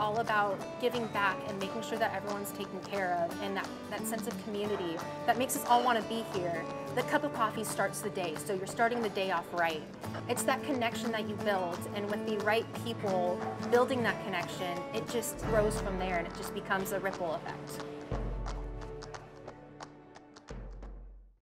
all about giving back and making sure that everyone's taken care of, and that sense of community that makes us all want to be here. The cup of coffee starts the day, so you're starting the day off right. It's that connection that you build, and with the right people building that connection, it just grows from there and it just becomes a ripple effect.